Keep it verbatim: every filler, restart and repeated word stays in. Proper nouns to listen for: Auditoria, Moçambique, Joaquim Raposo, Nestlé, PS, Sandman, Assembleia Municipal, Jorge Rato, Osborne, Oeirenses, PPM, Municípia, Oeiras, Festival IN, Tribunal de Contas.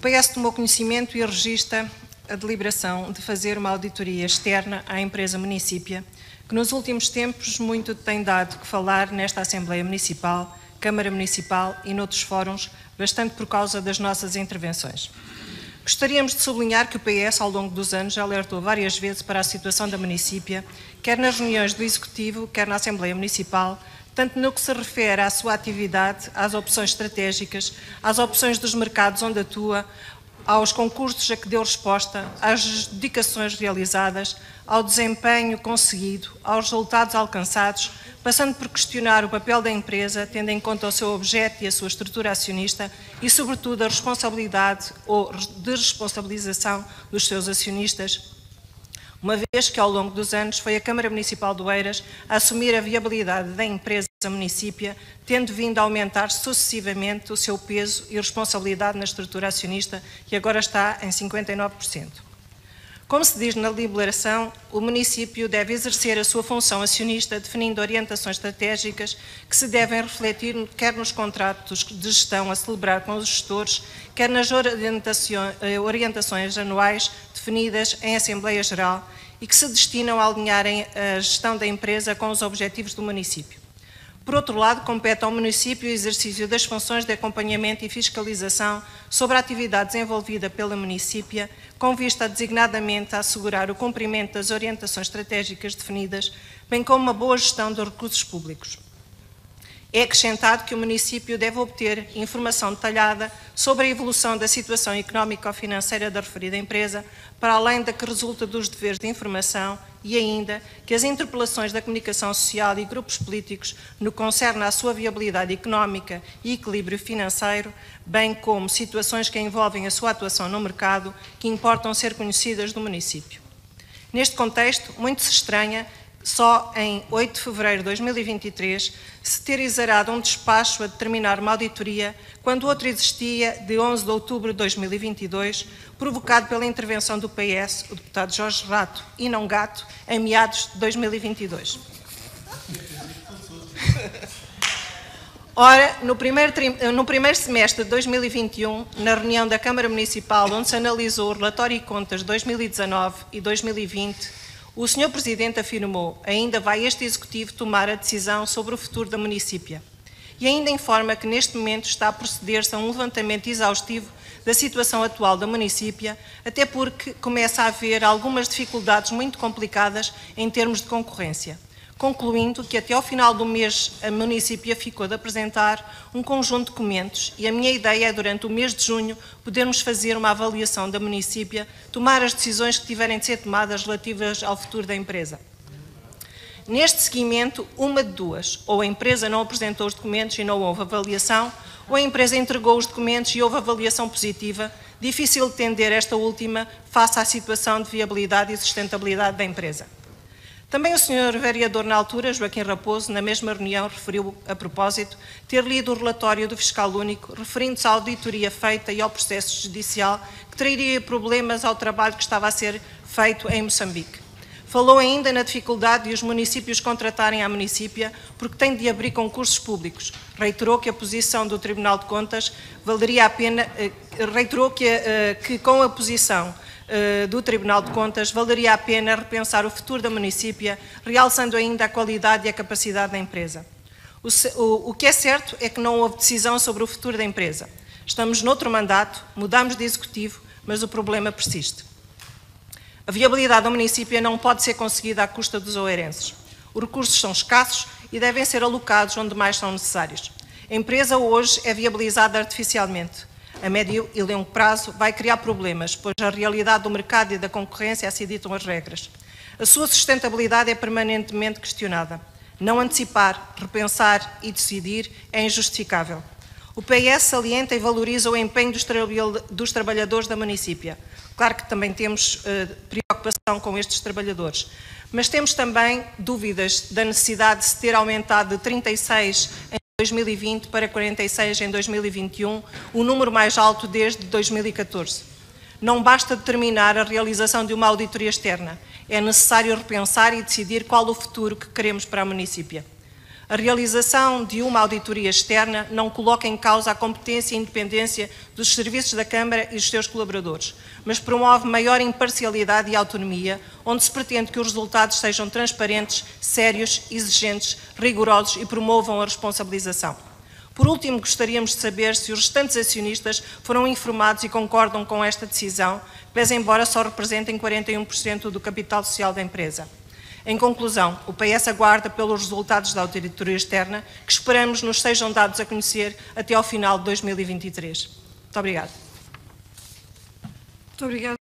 O P S tomou conhecimento e registra a deliberação de fazer uma auditoria externa à empresa Municípia, que nos últimos tempos muito tem dado que falar nesta Assembleia Municipal, Câmara Municipal e noutros fóruns, bastante por causa das nossas intervenções. Gostaríamos de sublinhar que o P S, ao longo dos anos, já alertou várias vezes para a situação da Municípia, quer nas reuniões do Executivo, quer na Assembleia Municipal, tanto no que se refere à sua atividade, às opções estratégicas, às opções dos mercados onde atua, aos concursos a que deu resposta, às adjudicações realizadas, ao desempenho conseguido, aos resultados alcançados, passando por questionar o papel da empresa, tendo em conta o seu objeto e a sua estrutura acionista e, sobretudo, a responsabilidade ou desresponsabilização dos seus acionistas, uma vez que, ao longo dos anos, foi a Câmara Municipal de Oeiras a assumir a viabilidade da empresa Município, tendo vindo a aumentar sucessivamente o seu peso e responsabilidade na estrutura acionista, que agora está em cinquenta e nove por cento. Como se diz na deliberação, o Município deve exercer a sua função acionista, definindo orientações estratégicas que se devem refletir quer nos contratos de gestão a celebrar com os gestores, quer nas orientações anuais definidas em Assembleia Geral e que se destinam a alinharem a gestão da empresa com os objetivos do Município. Por outro lado, compete ao Município o exercício das funções de acompanhamento e fiscalização sobre a atividade desenvolvida pela Municípia, com vista designadamente a assegurar o cumprimento das orientações estratégicas definidas, bem como uma boa gestão dos recursos públicos. É acrescentado que o Município deve obter informação detalhada sobre a evolução da situação económica ou financeira da referida empresa, para além da que resulta dos deveres de informação, e ainda que as interpelações da comunicação social e grupos políticos no que concerne à sua viabilidade económica e equilíbrio financeiro, bem como situações que envolvem a sua atuação no mercado, que importam ser conhecidas do Município. Neste contexto, muito se estranha só em oito de fevereiro de dois mil e vinte e três se ter exarado um despacho a determinar uma auditoria, quando outro existia de onze de outubro de dois mil e vinte e dois, provocado pela intervenção do P S, o deputado Jorge Rato, e não Gato, em meados de dois mil e vinte e dois. Ora, no primeiro, no primeiro semestre de dois mil e vinte e um, na reunião da Câmara Municipal, onde se analisou o relatório e contas de dois mil e dezanove e dois mil e vinte, o senhor Presidente afirmou: ainda vai este Executivo tomar a decisão sobre o futuro da Município. E ainda informa que neste momento está a proceder-se a um levantamento exaustivo da situação atual da Município, até porque começa a haver algumas dificuldades muito complicadas em termos de concorrência. Concluindo que até ao final do mês a Município ficou de apresentar um conjunto de documentos e a minha ideia é durante o mês de junho podermos fazer uma avaliação da Município, tomar as decisões que tiverem de ser tomadas relativas ao futuro da empresa. Neste seguimento, uma de duas, ou a empresa não apresentou os documentos e não houve avaliação, ou a empresa entregou os documentos e houve avaliação positiva, difícil de entender esta última face à situação de viabilidade e sustentabilidade da empresa. Também o senhor Vereador, na altura, Joaquim Raposo, na mesma reunião, referiu, a propósito, ter lido o relatório do Fiscal Único, referindo-se à auditoria feita e ao processo judicial, que trairia problemas ao trabalho que estava a ser feito em Moçambique. Falou ainda na dificuldade de os municípios contratarem à Município, porque tem de abrir concursos públicos. Reiterou que a posição do Tribunal de Contas valeria a pena, reiterou que, que com a posição do Tribunal de Contas, valeria a pena repensar o futuro da Município, realçando ainda a qualidade e a capacidade da empresa. O, o, o que é certo é que não houve decisão sobre o futuro da empresa. Estamos noutro mandato, mudamos de Executivo, mas o problema persiste. A viabilidade da Município não pode ser conseguida à custa dos oeirenses. Os recursos são escassos e devem ser alocados onde mais são necessários. A empresa hoje é viabilizada artificialmente. A médio e longo prazo vai criar problemas, pois a realidade do mercado e da concorrência assim ditam as regras. A sua sustentabilidade é permanentemente questionada. Não antecipar, repensar e decidir é injustificável. O P S salienta e valoriza o empenho dos, tra dos trabalhadores da Município. Claro que também temos uh, preocupação com estes trabalhadores, mas temos também dúvidas da necessidade de se ter aumentado de trinta e seis em dois mil e vinte para quarenta e seis em dois mil e vinte e um, o número mais alto desde dois mil e catorze. Não basta determinar a realização de uma auditoria externa, é necessário repensar e decidir qual o futuro que queremos para a Município. A realização de uma auditoria externa não coloca em causa a competência e independência dos serviços da Câmara e dos seus colaboradores, mas promove maior imparcialidade e autonomia, onde se pretende que os resultados sejam transparentes, sérios, exigentes, rigorosos e promovam a responsabilização. Por último, gostaríamos de saber se os restantes acionistas foram informados e concordam com esta decisão, pese embora só representem quarenta e um por cento do capital social da empresa. Em conclusão, o P S aguarda pelos resultados da auditoria externa, que esperamos nos sejam dados a conhecer até ao final de dois mil e vinte e três. Muito obrigada. Muito obrigada.